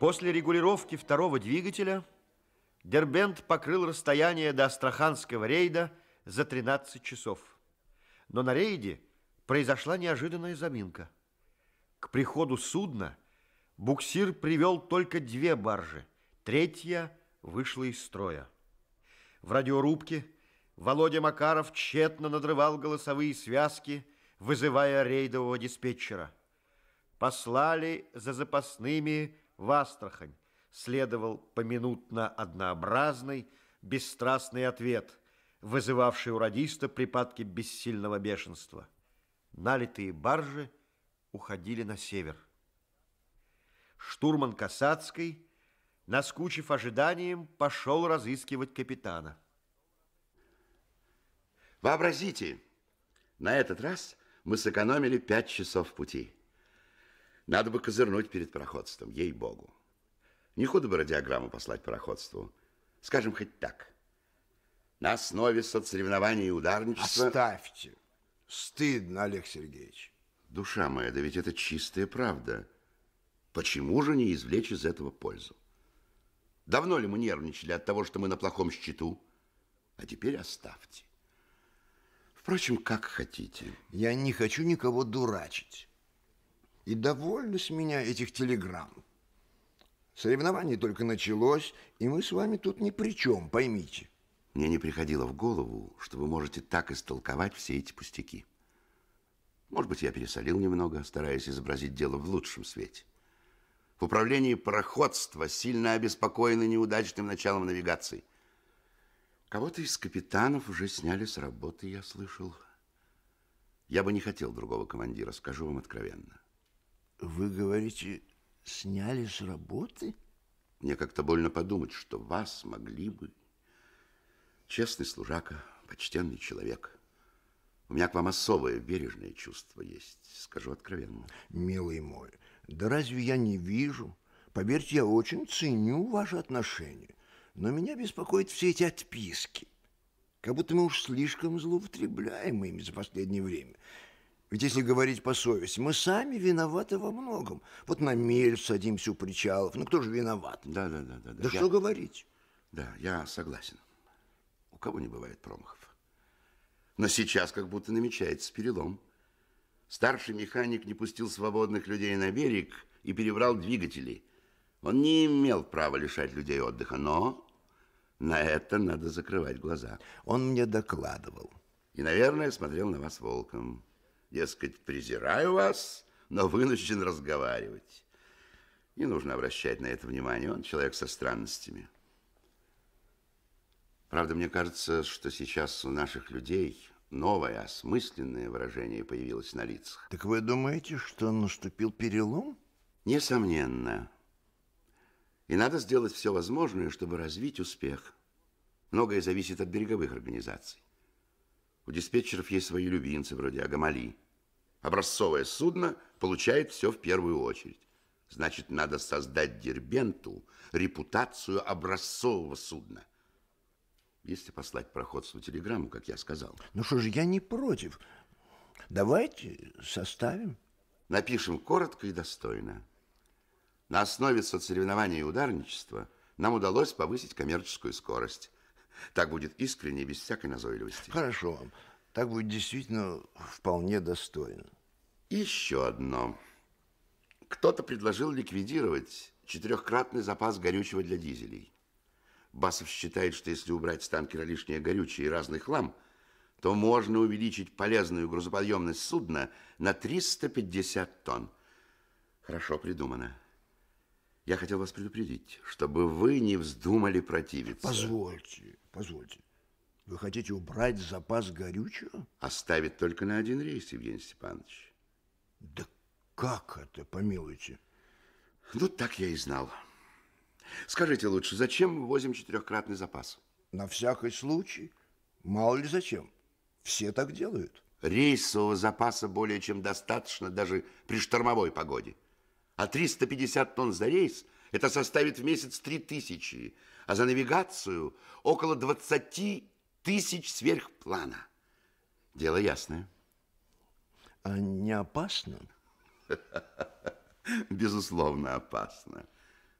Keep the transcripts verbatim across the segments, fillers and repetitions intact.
После регулировки второго двигателя Дербент покрыл расстояние до Астраханского рейда за тринадцать часов. Но на рейде произошла неожиданная заминка. К приходу судна буксир привел только две баржи, третья вышла из строя. В радиорубке Володя Макаров тщетно надрывал голосовые связки, вызывая рейдового диспетчера. Послали за запасными в Астрахань. Следовал поминутно однообразный, бесстрастный ответ, вызывавший у радиста припадки бессильного бешенства. Налитые баржи уходили на север. Штурман Касацкий, наскучив ожиданием, пошел разыскивать капитана. Вообразите, на этот раз мы сэкономили пять часов пути. Надо бы козырнуть перед пароходством, ей-богу. Не худо бы радиограмму послать пароходству. Скажем хоть так. На основе соцсоревнований и ударничества... Оставьте. Стыдно, Олег Сергеевич. Душа моя, да ведь это чистая правда. Почему же не извлечь из этого пользу? Давно ли мы нервничали от того, что мы на плохом счету? А теперь оставьте. Впрочем, как хотите. Я не хочу никого дурачить. И довольно с меня этих телеграмм. Соревнование только началось, и мы с вами тут ни при чем, поймите. Мне не приходило в голову, что вы можете так истолковать все эти пустяки. Может быть, я пересолил немного, стараясь изобразить дело в лучшем свете. В управлении пароходства сильно обеспокоены неудачным началом навигации. Кого-то из капитанов уже сняли с работы, я слышал. Я бы не хотел другого командира, скажу вам откровенно. Вы говорите... Сняли с работы? Мне как-то больно подумать, что вас могли бы. Честный служака, почтенный человек. У меня к вам особое бережное чувство есть, скажу откровенно. Милый мой, да разве я не вижу? Поверьте, я очень ценю ваши отношения. Но меня беспокоят все эти отписки. Как будто мы уж слишком злоупотребляем ими за последнее время. Ведь если говорить по совести, мы сами виноваты во многом. Вот на мель садимся у причалов. Ну, кто же виноват? Да, да, да. Да, да я... что говорить? Да, я согласен. У кого не бывает промахов. Но сейчас как будто намечается перелом. Старший механик не пустил свободных людей на берег и перебрал двигатели. Он не имел права лишать людей отдыха, но на это надо закрывать глаза. Он мне докладывал. И, наверное, смотрел на вас волком. Дескать, презираю вас, но вынужден разговаривать. Не нужно обращать на это внимание, он человек со странностями. Правда, мне кажется, что сейчас у наших людей новое, осмысленное выражение появилось на лицах. Так вы думаете, что наступил перелом? Несомненно. И надо сделать все возможное, чтобы развить успех. Многое зависит от береговых организаций. У диспетчеров есть свои любимцы, вроде Агамали. Образцовое судно получает все в первую очередь. Значит, надо создать Дербенту репутацию образцового судна. Если послать пароходству телеграмму, как я сказал. Ну что же, я не против. Давайте составим. Напишем коротко и достойно. На основе соцсоревнований и ударничества нам удалось повысить коммерческую скорость. Так будет искренне, без всякой назойливости. Хорошо. Так будет действительно вполне достойно. И еще одно. Кто-то предложил ликвидировать четырехкратный запас горючего для дизелей. Басов считает, что если убрать с танкера лишнее горючее и разный хлам, то можно увеличить полезную грузоподъемность судна на триста пятьдесят тонн. Хорошо придумано. Я хотел вас предупредить, чтобы вы не вздумали противиться. Позвольте, позвольте. Вы хотите убрать запас горючего? Оставить только на один рейс, Евгений Степанович. Да как это, помилуйте? Ну, так я и знал. Скажите лучше, зачем мы возим четырехкратный запас? На всякий случай. Мало ли зачем. Все так делают. Рейсового запаса более чем достаточно даже при штормовой погоде. А триста пятьдесят тонн за рейс – это составит в месяц три тысячи, а за навигацию – около двадцати тысяч сверхплана. Дело ясное. А не опасно? Безусловно, опасно.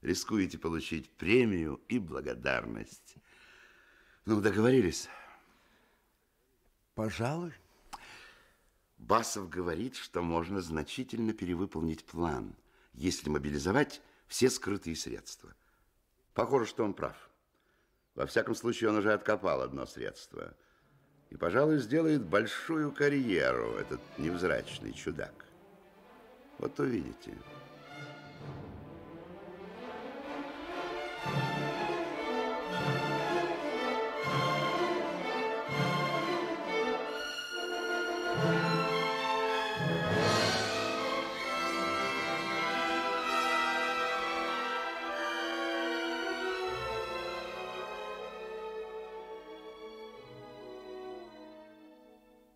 рискуете получить премию и благодарность. Ну, договорились? Пожалуй. Басов говорит, что можно значительно перевыполнить план, если мобилизовать все скрытые средства. Похоже, что он прав. Во всяком случае, он уже откопал одно средство. И, пожалуй, сделает большую карьеру этот невзрачный чудак. Вот увидите.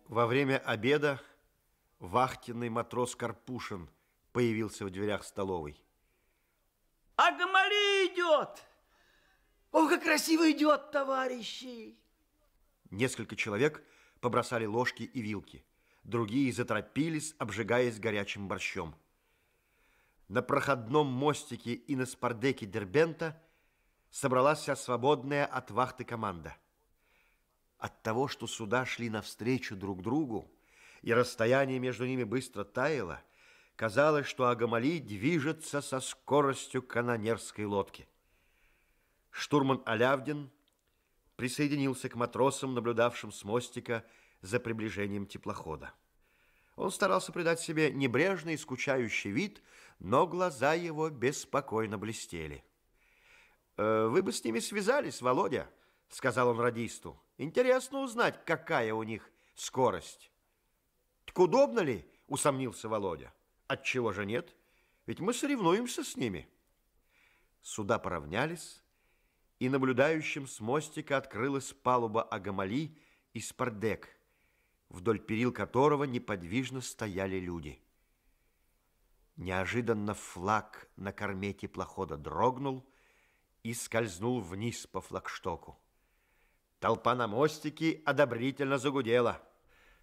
Во время обеда вахтенный матрос Карпушин появился в дверях столовой. Агамали идет! Ох, как красиво идет, товарищи! Несколько человек побросали ложки и вилки. Другие заторопились, обжигаясь горячим борщом. На проходном мостике и на спардеке Дербента собралась вся свободная от вахты команда. От того, что суда шли навстречу друг другу, и расстояние между ними быстро таяло, казалось, что Агамали движется со скоростью канонерской лодки. Штурман Алявдин присоединился к матросам, наблюдавшим с мостика за приближением теплохода. Он старался придать себе небрежный и скучающий вид, но глаза его беспокойно блестели. «Э, вы бы с ними связались, Володя», — сказал он радисту. Интересно узнать, какая у них скорость. Так удобно ли? Усомнился Володя. Отчего же нет? Ведь мы соревнуемся с ними. Суда поравнялись, и наблюдающим с мостика открылась палуба Агамали и спардек, вдоль перил которого неподвижно стояли люди. Неожиданно флаг на корме теплохода дрогнул и скользнул вниз по флагштоку. Толпа на мостике одобрительно загудела.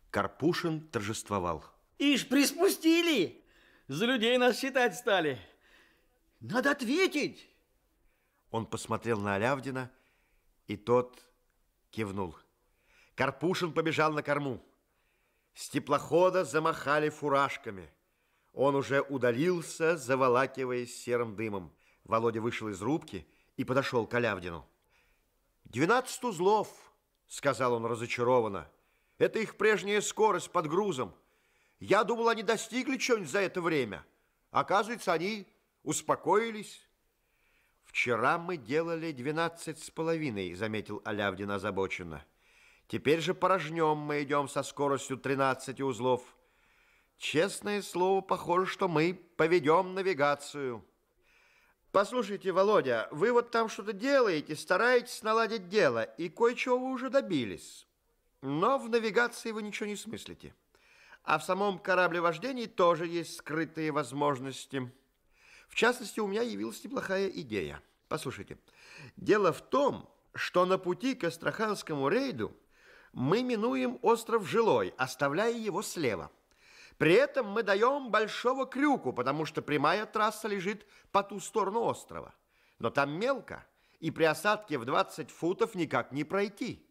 Карпушин торжествовал. Ишь, приспустили! За людей нас считать стали. Надо ответить! Он посмотрел на Алявдина, и тот кивнул. Карпушин побежал на корму. С теплохода замахали фуражками. Он уже удалился, заволакиваясь серым дымом. Володя вышел из рубки и подошел к Алявдину. «Двенадцать узлов», — сказал он разочарованно. «Это их прежняя скорость под грузом. Я думал, они достигли чего-нибудь за это время. Оказывается, они успокоились». «Вчера мы делали двенадцать с половиной», — заметил Алявдин озабоченно. «Теперь же порожнем мы идем со скоростью тринадцати узлов. Честное слово, похоже, что мы поведем навигацию». Послушайте, Володя, вы вот там что-то делаете, стараетесь наладить дело, и кое-чего вы уже добились. Но в навигации вы ничего не смыслите. А в самом кораблевождении тоже есть скрытые возможности. В частности, у меня явилась неплохая идея. Послушайте, дело в том, что на пути к Астраханскому рейду мы минуем остров Жилой, оставляя его слева. При этом мы даем большого крюку, потому что прямая трасса лежит по ту сторону острова. Но там мелко, и при осадке в двадцать футов никак не пройти.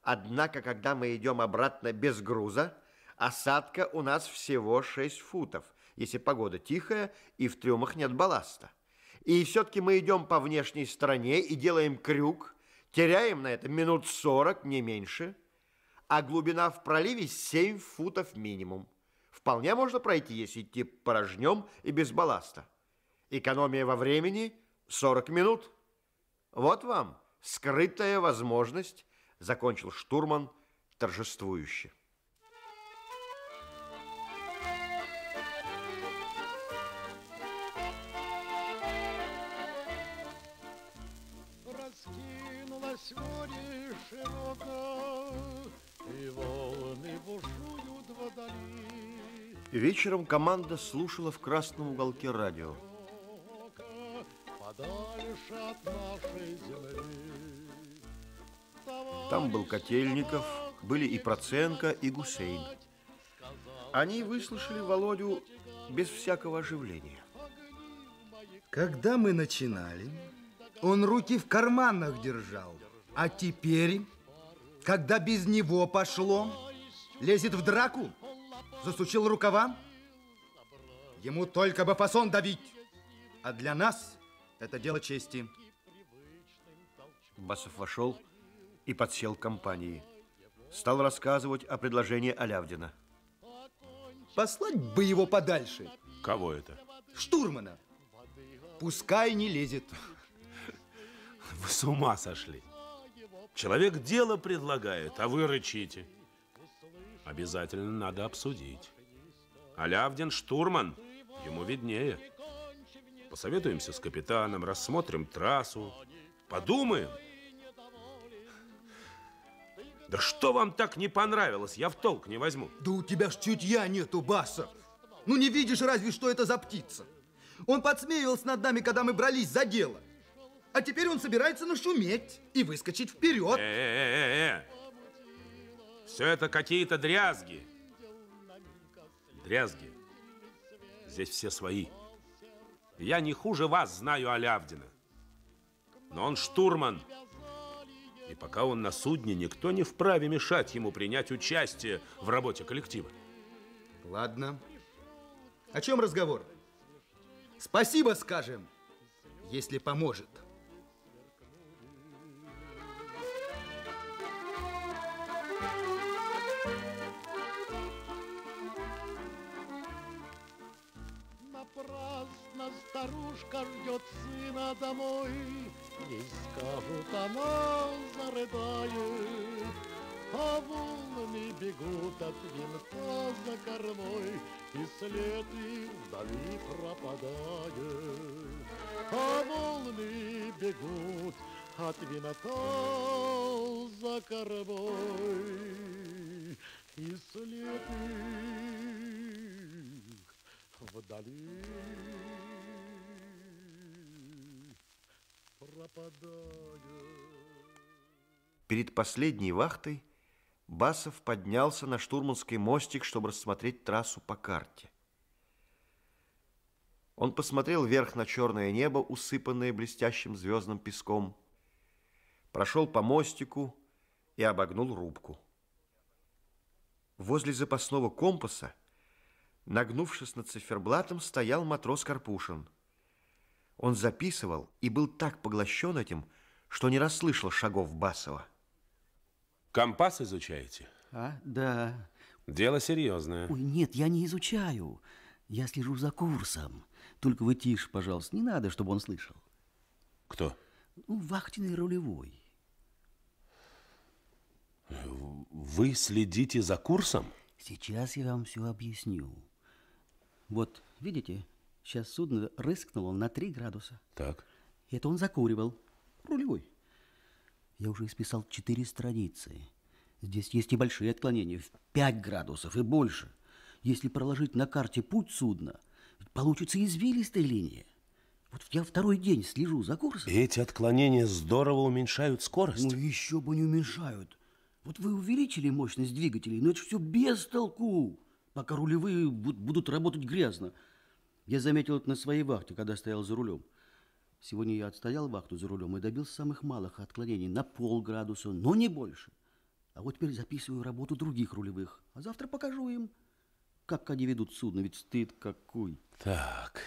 Однако, когда мы идем обратно без груза, осадка у нас всего шесть футов, если погода тихая и в трюмах нет балласта. И все-таки мы идем по внешней стороне и делаем крюк, теряем на это минут сорок, не меньше, а глубина в проливе семь футов минимум. Вполне можно пройти, если идти порожнем и без балласта. Экономия во времени сорок минут. Вот вам скрытая возможность, закончил штурман торжествующе. Раскинулось море широко, и волны бушуют вдали. Вечером команда слушала в красном уголке радио. Там был Котельников, были и Проценко, и Гусейн. Они выслушали Володю без всякого оживления. Когда мы начинали, он руки в карманах держал, а теперь, когда без него пошло, лезет в драку, засучил рукава. Ему только бы фасон давить, а для нас это дело чести. Басов вошел и подсел к компании. Стал рассказывать о предложении Алявдина. Послать бы его подальше. Кого это? Штурмана. Пускай не лезет. Вы с ума сошли. Человек дело предлагает, а вы рычите. Обязательно надо обсудить. Алявдин штурман, ему виднее. Посоветуемся с капитаном, рассмотрим трассу, подумаем. Да что вам так не понравилось? Я в толк не возьму. Да у тебя ж чутья нету, Басов. Ну не видишь разве, что это за птица. Он подсмеивался над нами, когда мы брались за дело. А теперь он собирается нашуметь и выскочить вперед. Э-э-э-э-э. Все это какие-то дрязги. Дрязги. Здесь все свои. Я не хуже вас знаю Алявдина. Но он штурман. И пока он на судне, никто не вправе мешать ему принять участие в работе коллектива. Ладно. О чем разговор? Спасибо скажем, если поможет. Напрасно старушка ждет сына домой. Ей скажут, она зарыдает. А волнами бегут от винта за кормой, и след их вдали пропадает. А волны бегут от винта за кормой, и след их вдали пропадает. Перед последней вахтой Басов поднялся на штурманский мостик, чтобы рассмотреть трассу по карте. Он посмотрел вверх на черное небо, усыпанное блестящим звездным песком, прошел по мостику и обогнул рубку. Возле запасного компаса, нагнувшись над циферблатом, стоял матрос Карпушин. Он записывал и был так поглощен этим, что не расслышал шагов Басова. Компас изучаете? А, да. Дело серьезное. Ой, нет, я не изучаю. Я слежу за курсом. Только вы тише, пожалуйста. Не надо, чтобы он слышал. Кто? Ну, вахтенный рулевой. Вы следите за курсом? Сейчас я вам все объясню. Вот, видите, сейчас судно рыскнуло на три градуса. Так. Это он закуривал. Рулевой. Я уже исписал четыре страницы. Здесь есть и большие отклонения, в пять градусов и больше. Если проложить на карте путь судна, получится извилистая линия. Вот я второй день слежу за курсом. И эти отклонения здорово уменьшают скорость. Ну еще бы не уменьшают. Вот вы увеличили мощность двигателей, но это все без толку, пока рулевые будут работать грязно. Я заметил это на своей вахте, когда стоял за рулем. Сегодня я отстоял вахту за рулем и добился самых малых отклонений на полградуса, но не больше. А вот теперь записываю работу других рулевых, а завтра покажу им, как они ведут судно, ведь стыд какой. Так,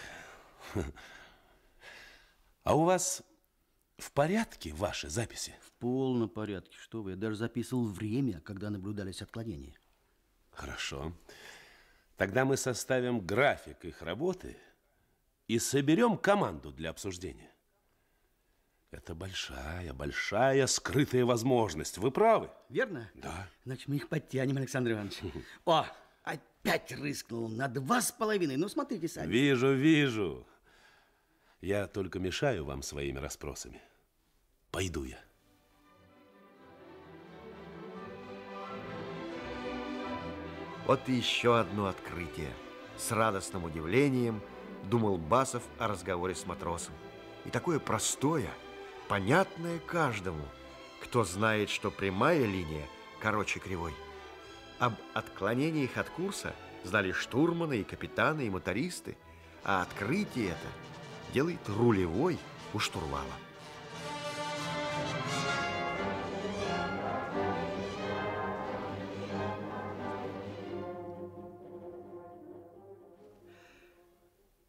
а у вас в порядке ваши записи? В полном порядке, что вы, я даже записывал время, когда наблюдались отклонения. Хорошо, тогда мы составим график их работы и соберем команду для обсуждения. Это большая, большая скрытая возможность. Вы правы. Верно? Да. Значит, мы их подтянем, Александр Иванович. О, опять рыскнул на два с половиной. Ну, смотрите сами. Вижу, вижу. Я только мешаю вам своими расспросами. Пойду я. Вот еще одно открытие. С радостным удивлением думал Басов о разговоре с матросом. И такое простое, понятное каждому, кто знает, что прямая линия короче кривой. Об отклонениях от курса знали штурманы и капитаны, и мотористы, а открытие это делает рулевой у штурвала.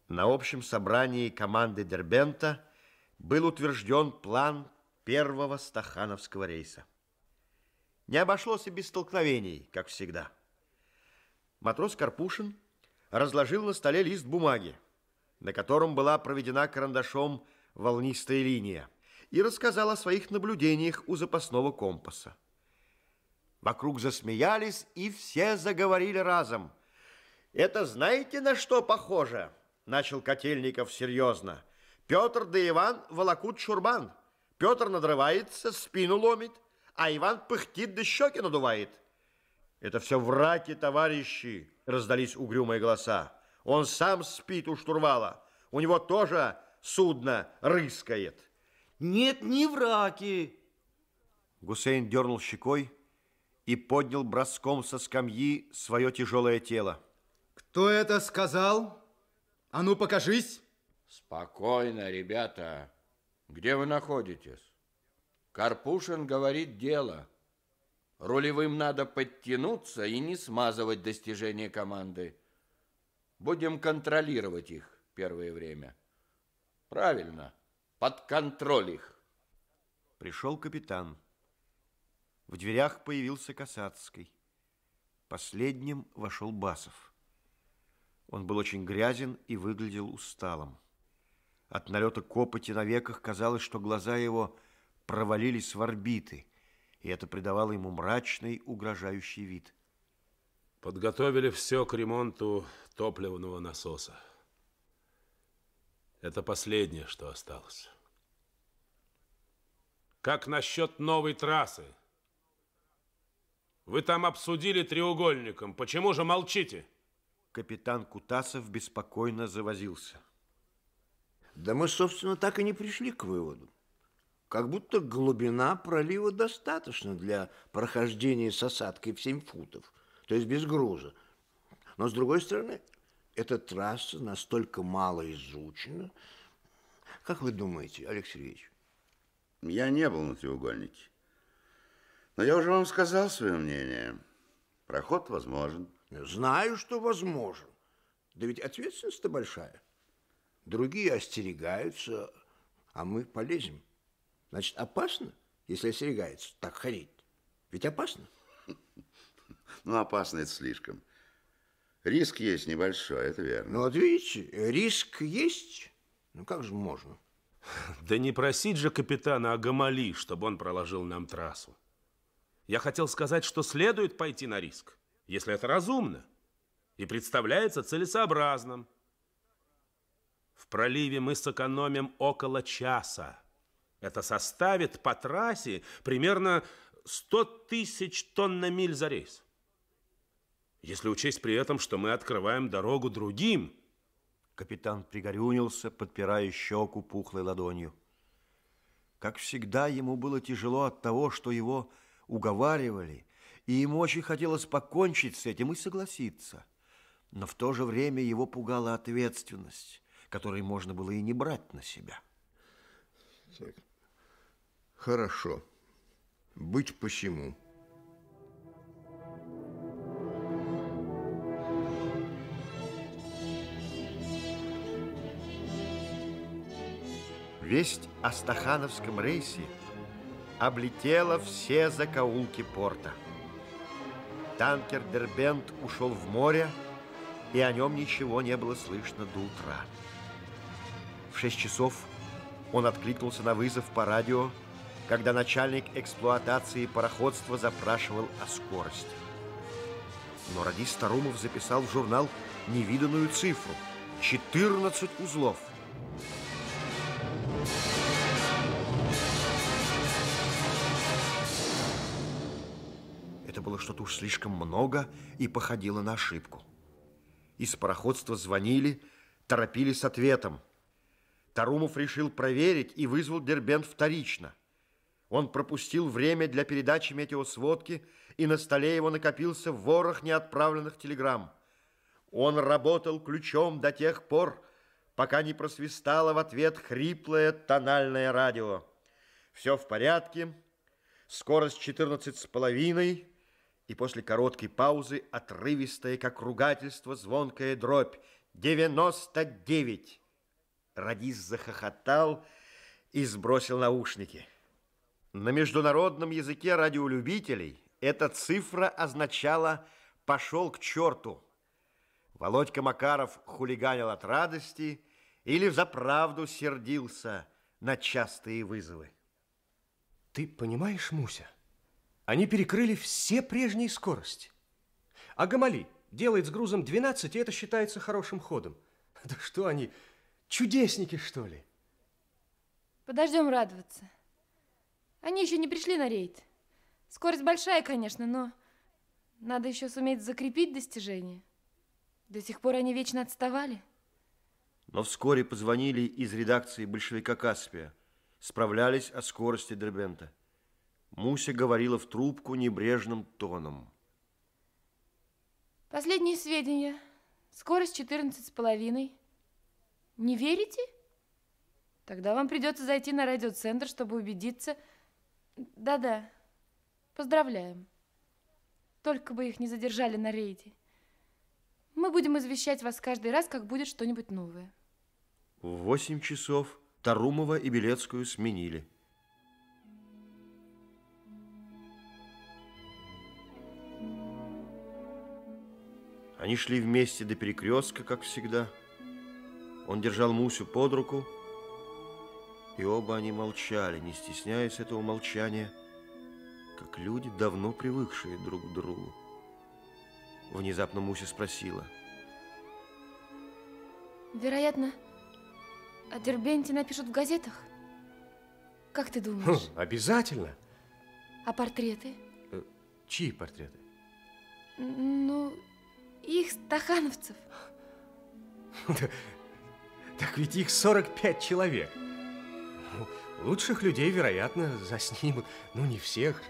На общем собрании команды Дербента был утвержден план первого стахановского рейса. Не обошлось и без столкновений, как всегда. Матрос Карпушин разложил на столе лист бумаги, на котором была проведена карандашом волнистая линия, и рассказал о своих наблюдениях у запасного компаса. Вокруг засмеялись, и все заговорили разом. «Это знаете, на что похоже?» — начал Котельников серьезно. «Петр да Иван волокут шурбан. Петр надрывается, спину ломит, а Иван пыхтит да щеки надувает». «Это все враки, товарищи», — раздались угрюмые голоса. «Он сам спит у штурвала. У него тоже судно рыскает». «Нет, не враки». Гусейн дернул щекой и поднял броском со скамьи свое тяжелое тело. «Кто это сказал? А ну, покажись!» «Спокойно, ребята. Где вы находитесь? Карпушин говорит дело. Рулевым надо подтянуться и не смазывать достижения команды. Будем контролировать их первое время». «Правильно, под контроль их». Пришел капитан. В дверях появился Касацкий. Последним вошел Басов. Он был очень грязен и выглядел усталым. От налета копоти на веках казалось, что глаза его провалились в орбиты, и это придавало ему мрачный, угрожающий вид. «Подготовили все к ремонту топливного насоса. Это последнее, что осталось. Как насчет новой трассы? Вы там обсудили треугольником. Почему же молчите?» Капитан Кутасов беспокойно завозился. «Да мы, собственно, так и не пришли к выводу. Как будто глубина пролива достаточно для прохождения с осадкой в семь футов, то есть без груза. Но, с другой стороны, эта трасса настолько мало изучена. Как вы думаете, Олег Сергеевич?» «Я не был на треугольнике. Но я уже вам сказал свое мнение. Проход возможен». «Знаю, что возможен. Да ведь ответственность-то большая. Другие остерегаются, а мы полезем. Значит, опасно, если остерегаются так ходить? Ведь опасно?» «Ну, опасно это слишком. Риск есть небольшой, это верно». «Ну, вот видите, риск есть. Ну, как же можно?» «Да не просить же капитана Агамали, чтобы он проложил нам трассу. Я хотел сказать, что следует пойти на риск, если это разумно и представляется целесообразным. В проливе мы сэкономим около часа. Это составит по трассе примерно сто тысяч тонн на миль за рейс. Если учесть при этом, что мы открываем дорогу другим». Капитан пригорюнился, подпирая щеку пухлой ладонью. Как всегда, ему было тяжело от того, что его уговаривали, и ему очень хотелось покончить с этим и согласиться. Но в то же время его пугала ответственность, которой можно было и не брать на себя. «Так. Хорошо. Быть посему». Весть о стахановском рейсе облетела все закоулки порта. Танкер «Дербент» ушел в море, и о нем ничего не было слышно до утра. В шесть часов он откликнулся на вызов по радио, когда начальник эксплуатации пароходства запрашивал о скорости. Но радист Тарумов записал в журнал невиданную цифру – четырнадцать узлов. Это было что-то уж слишком много и походило на ошибку. Из пароходства звонили, торопили с ответом. Тарумов решил проверить и вызвал Дербент вторично. Он пропустил время для передачи метеосводки, и на столе его накопился ворох неотправленных телеграмм. Он работал ключом до тех пор, пока не просвистало в ответ хриплое тональное радио. Все в порядке, скорость четырнадцать с половиной, и после короткой паузы отрывистая, как ругательство, звонкая дробь. девяносто девять. Радист захохотал и сбросил наушники. На международном языке радиолюбителей эта цифра означала «пошел к черту». Володька Макаров хулиганил от радости или взаправду сердился на частые вызовы. Ты понимаешь, Муся, они перекрыли все прежние скорости. Агамали делает с грузом двенадцать, и это считается хорошим ходом. Да что они, чудесники, что ли? Подождем радоваться. Они еще не пришли на рейд. Скорость большая, конечно, но надо еще суметь закрепить достижения. До сих пор они вечно отставали. Но вскоре позвонили из редакции «Большевика Каспия». Справлялись о скорости Дербента. Муся говорила в трубку небрежным тоном. Последние сведения. Скорость четырнадцать с половиной. Не верите? Тогда вам придется зайти на радиоцентр, чтобы убедиться. Да-да, поздравляем. Только бы их не задержали на рейде. Мы будем извещать вас каждый раз, как будет что-нибудь новое. В восемь часов Тарумова и Белецкую сменили. Они шли вместе до перекрестка, как всегда. Он держал Мусю под руку, и оба они молчали, не стесняясь этого молчания, как люди, давно привыкшие друг к другу. Внезапно Муся спросила. Вероятно, о Дербенте напишут в газетах? Как ты думаешь? Хм, обязательно. А портреты? Э, чьи портреты? Ну, их, стахановцев. Так ведь их сорок пять человек. Лучших людей, вероятно, заснимут. Ну, не всех же.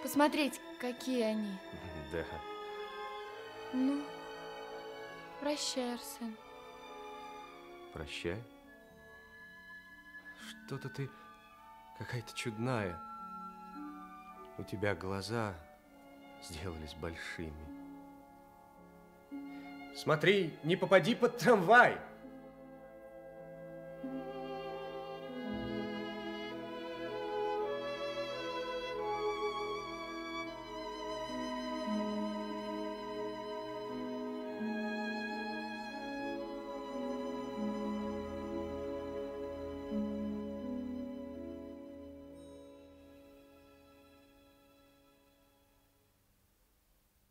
Посмотреть, какие они. Да. Ну, прощай, Арсен. Прощай. Что-то ты какая-то чудная. У тебя глаза сделались большими. Смотри, не попади под трамвай.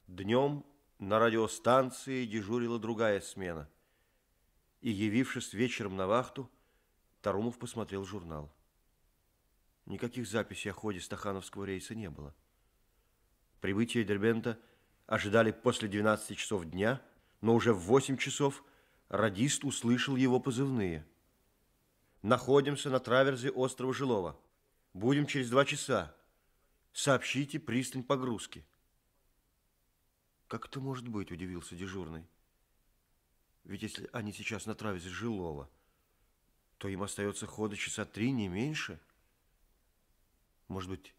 Днем на радиостанции дежурила другая смена. И, явившись вечером на вахту, Тарумов посмотрел журнал. Никаких записей о ходе стахановского рейса не было. Прибытие Дербента ожидали после двенадцати часов дня, но уже в восемь часов радист услышал его позывные. Находимся на траверзе острова Жилова. Будем через два часа. Сообщите пристань погрузки. Как это может быть, удивился дежурный. Ведь если они сейчас на траверзе Жилова, то им остается хода часа три, не меньше. Может быть,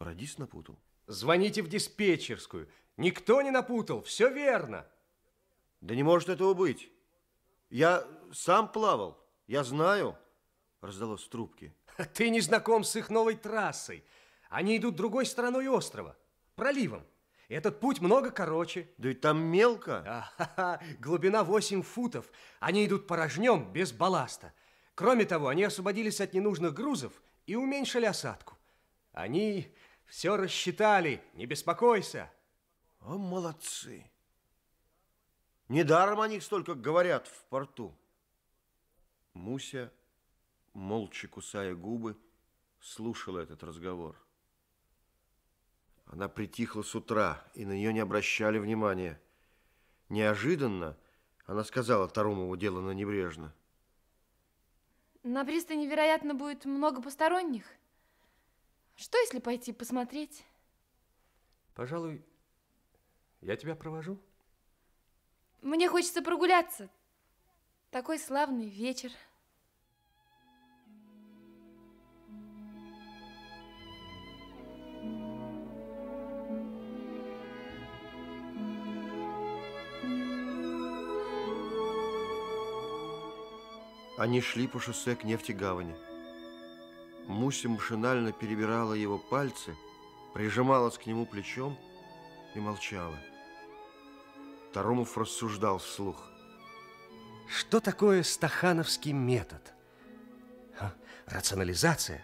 радист напутал? Звоните в диспетчерскую. Никто не напутал, все верно. Да не может этого быть. Я сам плавал, я знаю, раздалось в трубке. Ты не знаком с их новой трассой. Они идут другой стороной острова, проливом. Этот путь много короче. Да и там мелко. А-ха-ха. Глубина восемь футов. Они идут порожнем, без балласта. Кроме того, они освободились от ненужных грузов и уменьшили осадку. Они все рассчитали, не беспокойся. О, молодцы. Недаром о них столько говорят в порту. Муся, молча кусая губы, слушала этот разговор. Она притихла с утра, и на нее не обращали внимания. Неожиданно она сказала Тарумову делано небрежно. На пристани, вероятно, будет много посторонних. Что, если пойти посмотреть? Пожалуй, я тебя провожу. Мне хочется прогуляться. Такой славный вечер. Они шли по шоссе к нефтегавани. Муся машинально перебирала его пальцы, прижималась к нему плечом и молчала. Тарумов рассуждал вслух. Что такое стахановский метод? Рационализация,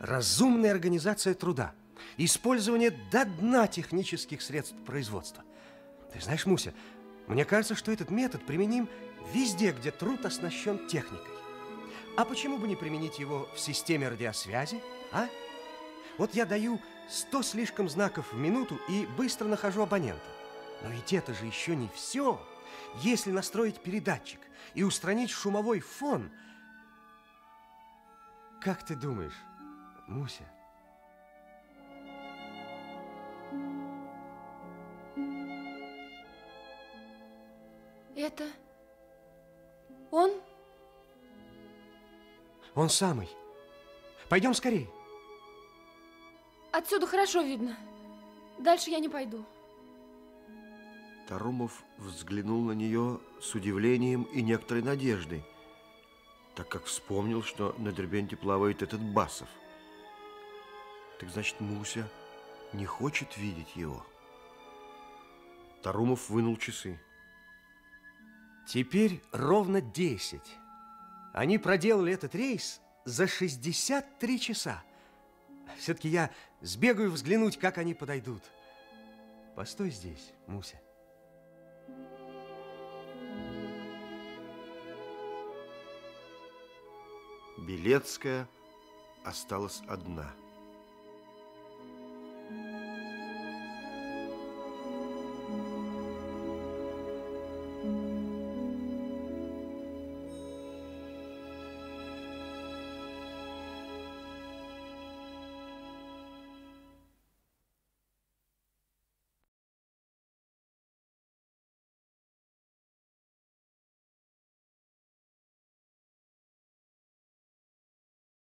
разумная организация труда, использование до дна технических средств производства. Ты знаешь, Муся, мне кажется, что этот метод применим везде, где труд оснащен техникой. А почему бы не применить его в системе радиосвязи, а? Вот я даю сто слишком знаков в минуту и быстро нахожу абонента. Но ведь это же еще не все. Если настроить передатчик и устранить шумовой фон... Как ты думаешь, Муся? Это... Он? Он самый. Пойдем скорее. Отсюда хорошо видно. Дальше я не пойду. Тарумов взглянул на нее с удивлением и некоторой надеждой, так как вспомнил, что на Дербенте плавает этот Басов. Так значит, Муся не хочет видеть его. Тарумов вынул часы. Теперь ровно десять. Они проделали этот рейс за шестьдесят три часа. Все-таки я сбегаю взглянуть, как они подойдут. Постой здесь, Муся. Белецкая осталась одна.